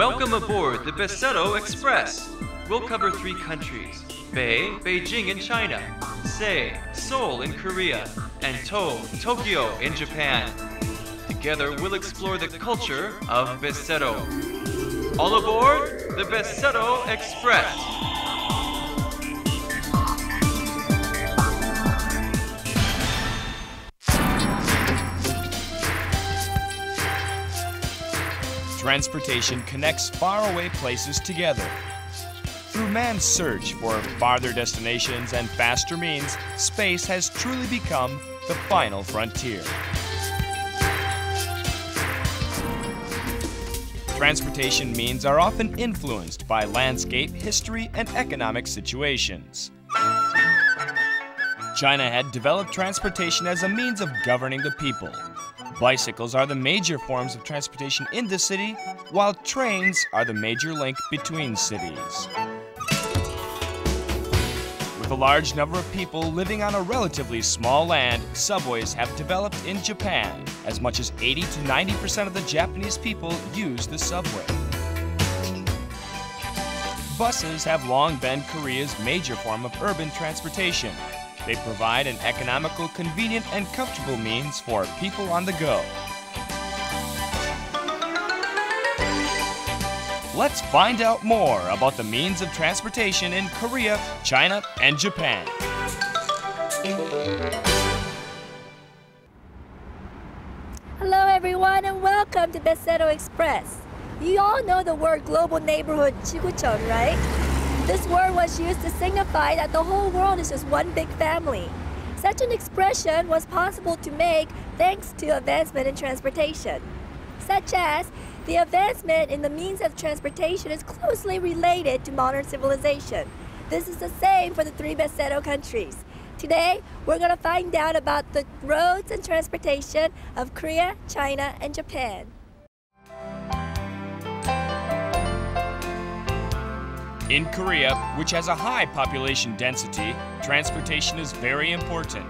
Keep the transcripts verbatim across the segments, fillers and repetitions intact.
Welcome aboard the BESETO Express! We'll cover three countries, Bei, Beijing in China, Sei, Seoul in Korea, and To, Tokyo in Japan. Together we'll explore the culture of BESETO. All aboard the BESETO Express! Transportation connects faraway places together. Through man's search for farther destinations and faster means, space has truly become the final frontier. Transportation means are often influenced by landscape, history, and economic situations. China had developed transportation as a means of governing the people. Bicycles are the major forms of transportation in the city, while trains are the major link between cities. With a large number of people living on a relatively small land, subways have developed in Japan. As much as eighty to ninety percent of the Japanese people use the subway. Buses have long been Korea's major form of urban transportation. They provide an economical, convenient, and comfortable means for people on the go. Let's find out more about the means of transportation in Korea, China, and Japan. Hello everyone and welcome to BESETO Express. You all know the word global neighborhood Jiguchon, right? This word was used to signify that the whole world is just one big family. Such an expression was possible to make thanks to advancement in transportation, such as the advancement in the means of transportation is closely related to modern civilization. This is the same for the three BESETO countries. Today, we're going to find out about the roads and transportation of Korea, China, and Japan. In Korea, which has a high population density, transportation is very important.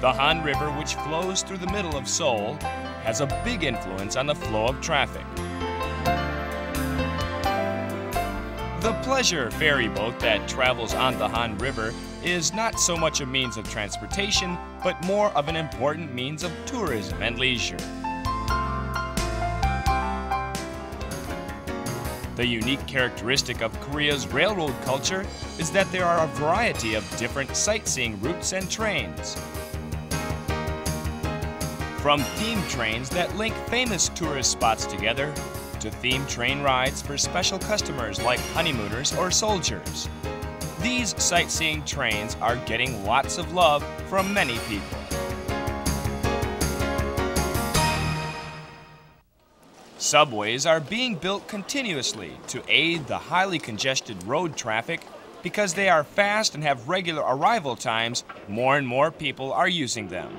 The Han River, which flows through the middle of Seoul, has a big influence on the flow of traffic. The pleasure ferry boat that travels on the Han River is not so much a means of transportation, but more of an important means of tourism and leisure. The unique characteristic of Korea's railroad culture is that there are a variety of different sightseeing routes and trains. From theme trains that link famous tourist spots together, to theme train rides for special customers like honeymooners or soldiers. These sightseeing trains are getting lots of love from many people. Subways are being built continuously to aid the highly congested road traffic. Because they are fast and have regular arrival times, more and more people are using them.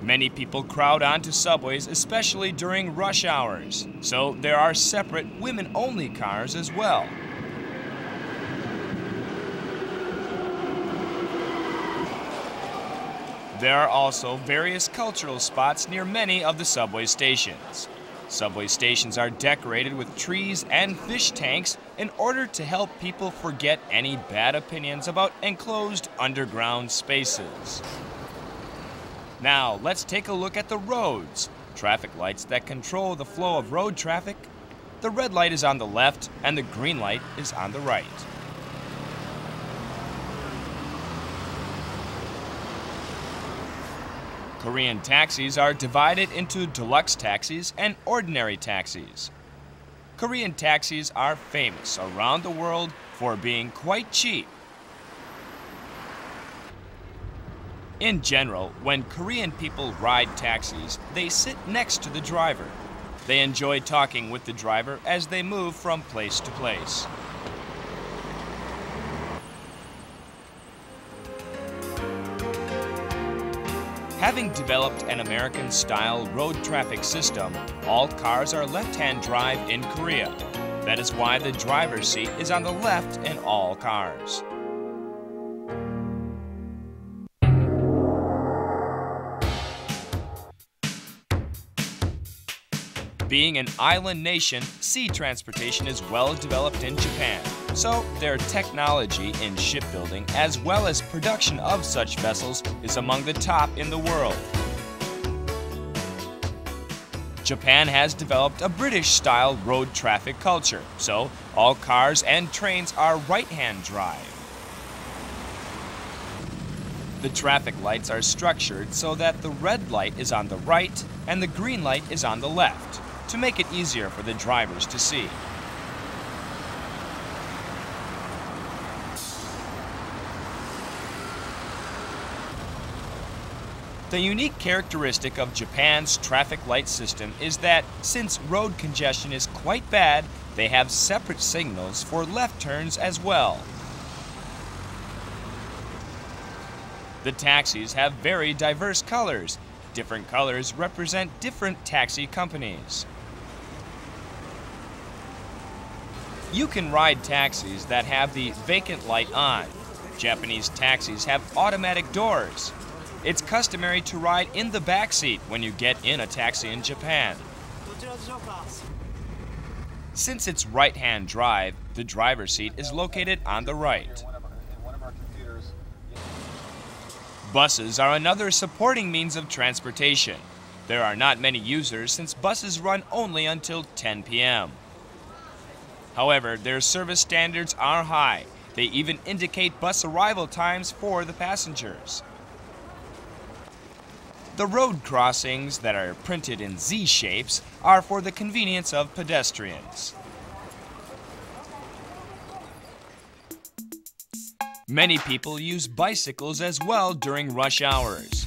Many people crowd onto subways, especially during rush hours, so there are separate women-only cars as well. There are also various cultural spots near many of the subway stations. Subway stations are decorated with trees and fish tanks in order to help people forget any bad opinions about enclosed underground spaces. Now, let's take a look at the roads. Traffic lights that control the flow of road traffic. The red light is on the left and the green light is on the right. Korean taxis are divided into deluxe taxis and ordinary taxis. Korean taxis are famous around the world for being quite cheap. In general, when Korean people ride taxis, they sit next to the driver. They enjoy talking with the driver as they move from place to place. Having developed an American-style road traffic system, all cars are left-hand drive in Korea. That is why the driver's seat is on the left in all cars. Being an island nation, sea transportation is well developed in Japan. So their technology in shipbuilding as well as production of such vessels is among the top in the world. Japan has developed a British-style road traffic culture, so all cars and trains are right-hand drive. The traffic lights are structured so that the red light is on the right and the green light is on the left, to make it easier for the drivers to see. The unique characteristic of Japan's traffic light system is that, since road congestion is quite bad, they have separate signals for left turns as well. The taxis have very diverse colors. Different colors represent different taxi companies. You can ride taxis that have the vacant light on. Japanese taxis have automatic doors. It's customary to ride in the back seat when you get in a taxi in Japan. Since it's right-hand drive, the driver's seat is located on the right. Buses are another supporting means of transportation. There are not many users since buses run only until ten p m However, their service standards are high. They even indicate bus arrival times for the passengers. The road crossings that are printed in Z shapes are for the convenience of pedestrians. Many people use bicycles as well during rush hours.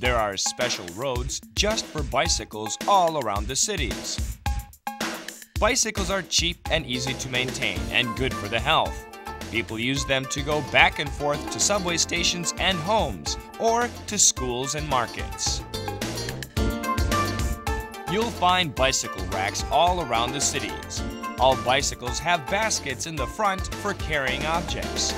There are special roads just for bicycles all around the cities. Bicycles are cheap and easy to maintain and good for the health. People use them to go back and forth to subway stations and homes, or to schools and markets. You'll find bicycle racks all around the cities. All bicycles have baskets in the front for carrying objects.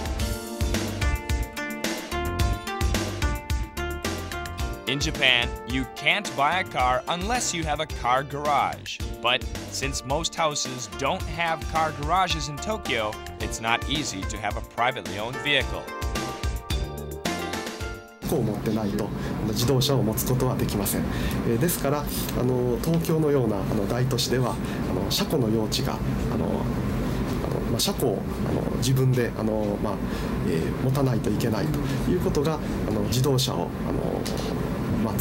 In Japan, you can't buy a car unless you have a car garage. But since most houses don't have car garages in Tokyo, it's not easy to have a privately owned vehicle. In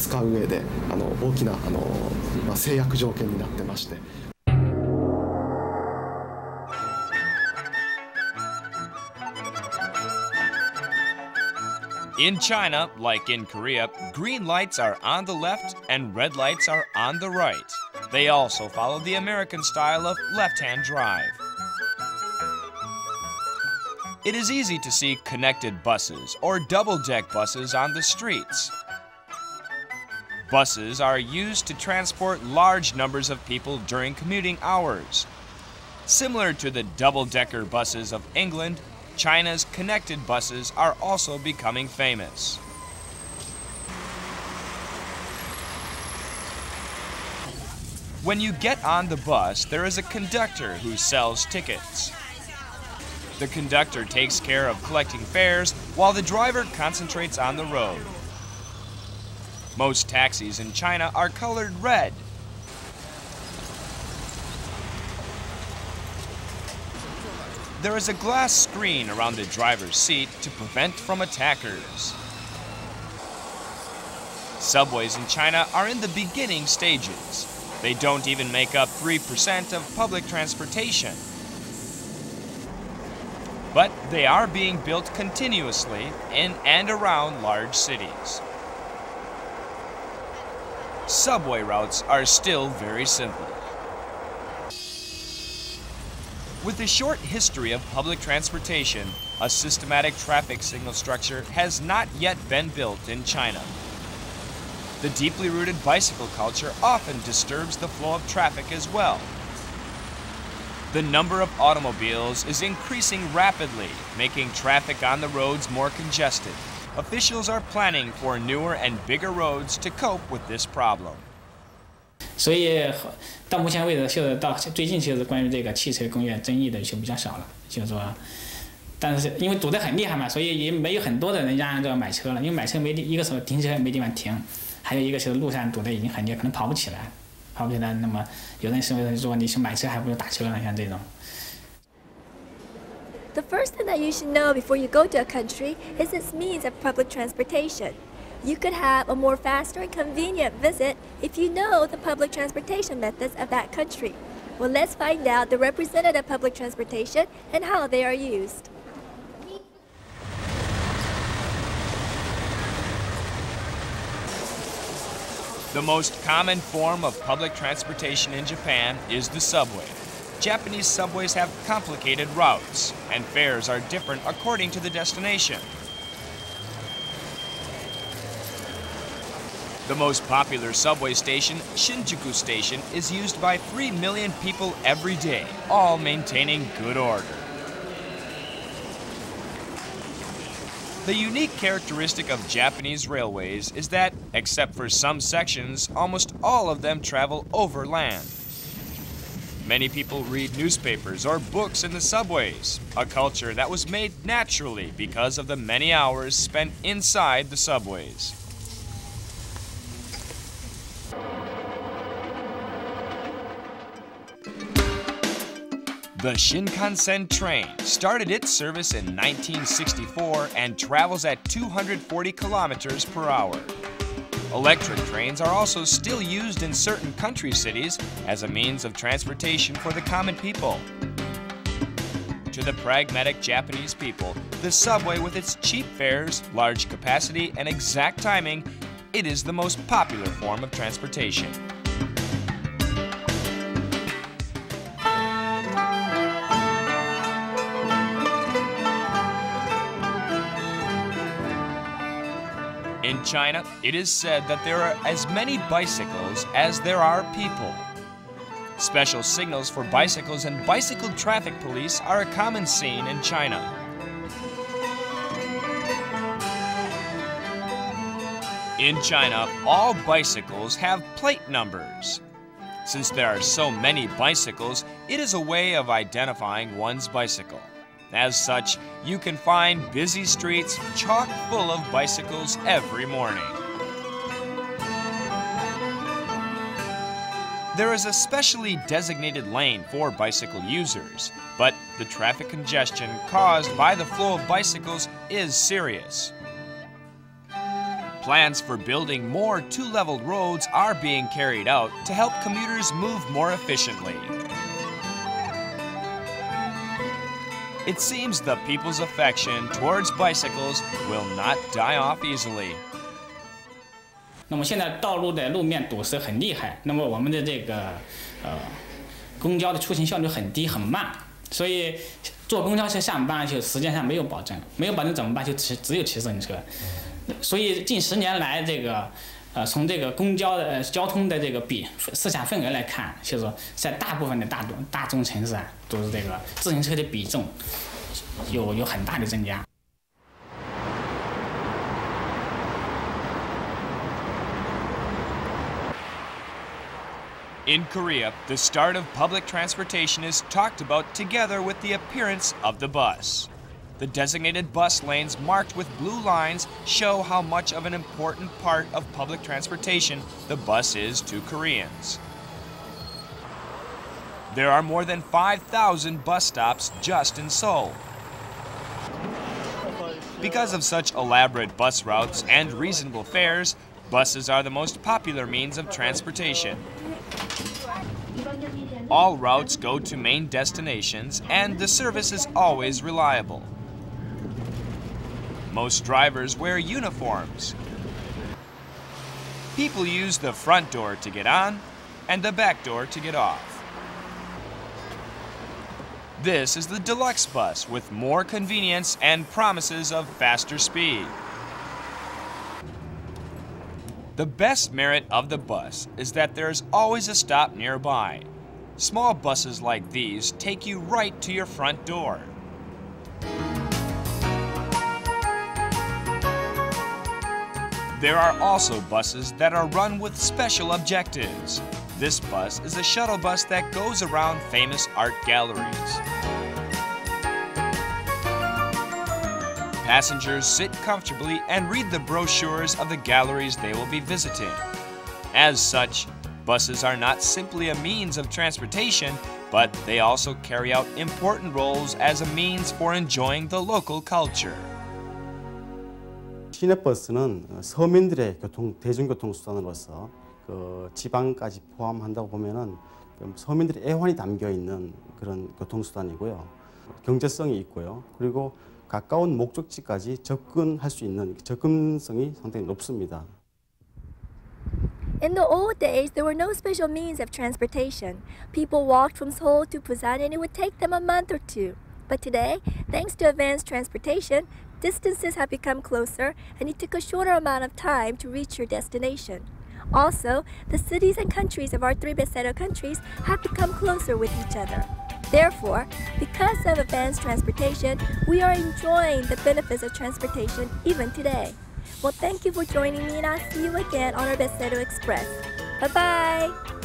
China, like in Korea, green lights are on the left and red lights are on the right. They also follow the American style of left-hand drive. It is easy to see connected buses or double-deck buses on the streets. Buses are used to transport large numbers of people during commuting hours. Similar to the double-decker buses of England, China's connected buses are also becoming famous. When you get on the bus, there is a conductor who sells tickets. The conductor takes care of collecting fares while the driver concentrates on the road. Most taxis in China are colored red. There is a glass screen around the driver's seat to prevent from attackers. Subways in China are in the beginning stages. They don't even make up three percent of public transportation. But they are being built continuously in and around large cities. Subway routes are still very simple. With the short history of public transportation, a systematic traffic signal structure has not yet been built in China. The deeply rooted bicycle culture often disturbs the flow of traffic as well. The number of automobiles is increasing rapidly, making traffic on the roads more congested. Officials are planning for newer and bigger roads to cope with this problem. 所以到目前为止，就是到最近，就是关于这个汽车工业争议的就比较少了。就是说，但是因为堵得很厉害嘛，所以也没有很多的人家这买车了，因为买车没地，一个时候停车没地方停，还有一个是路上堵得已经很厉害，可能跑不起来，跑不起来。那么有人甚至说你是买车还不如打车呢，像这种。 The first thing that you should know before you go to a country is its means of public transportation. You could have a more faster and convenient visit if you know the public transportation methods of that country. Well, let's find out the representative public transportation and how they are used. The most common form of public transportation in Japan is the subway. Japanese subways have complicated routes, and fares are different according to the destination. The most popular subway station, Shinjuku Station, is used by three million people every day, all maintaining good order. The unique characteristic of Japanese railways is that, except for some sections, almost all of them travel over land. Many people read newspapers or books in the subways, a culture that was made naturally because of the many hours spent inside the subways. The Shinkansen train started its service in nineteen sixty-four and travels at two hundred forty kilometers per hour. Electric trains are also still used in certain country cities as a means of transportation for the common people. To the pragmatic Japanese people, the subway with its cheap fares, large capacity, and exact timing, it is the most popular form of transportation. In China, it is said that there are as many bicycles as there are people. Special signals for bicycles and bicycle traffic police are a common scene in China. In China, all bicycles have plate numbers. Since there are so many bicycles, it is a way of identifying one's bicycle. As such, you can find busy streets chock full of bicycles every morning. There is a specially designated lane for bicycle users, but the traffic congestion caused by the flow of bicycles is serious. Plans for building more two-leveled roads are being carried out to help commuters move more efficiently. It seems the people's affection towards bicycles will not die off easily. 那么现在道路的路面堵塞很厉害，那么我们的这个呃公交的出行效率很低很慢，所以坐公交车上班就时间上没有保证，没有保证怎么办？就只只有骑自行车。所以近十年来，这个呃从这个公交的、呃、交通的这个比市场份额来看，就是说在大部分的大中大中城市啊。 都是这个自行车的比重有有很大的增加。In Korea, the start of public transportation is talked about together with the appearance of the bus. The designated bus lanes marked with blue lines show how much of an important part of public transportation the bus is to Koreans. There are more than five thousand bus stops just in Seoul. Because of such elaborate bus routes and reasonable fares, buses are the most popular means of transportation. All routes go to main destinations, and the service is always reliable. Most drivers wear uniforms. People use the front door to get on and the back door to get off. This is the deluxe bus with more convenience and promises of faster speed. The best merit of the bus is that there's always a stop nearby. Small buses like these take you right to your front door. There are also buses that are run with special objectives. This bus is a shuttle bus that goes around famous art galleries. Passengers sit comfortably and read the brochures of the galleries they will be visiting. As such, buses are not simply a means of transportation, but they also carry out important roles as a means for enjoying the local culture. 시내버스는 서민들의 교통 대중교통 수단으로서 그 지방까지 포함한다고 보면은 서민들의 애환이 담겨 있는 그런 교통 수단이고요. 경제성이 있고요. 그리고 가까운 목적지까지 접근할 수 있는 접근성이 상당히 높습니다. In the old days, there were no special means of transportation. People walked from Seoul to Busan and it would take them a month or two. But today, thanks to advanced transportation, distances have become closer and it took a shorter amount of time to reach your destination. Also, the cities and countries of our three Beseto countries have become closer with each other. Therefore, because of advanced transportation, we are enjoying the benefits of transportation even today. Well, thank you for joining me and I'll see you again on our BESETO Express. Bye-bye!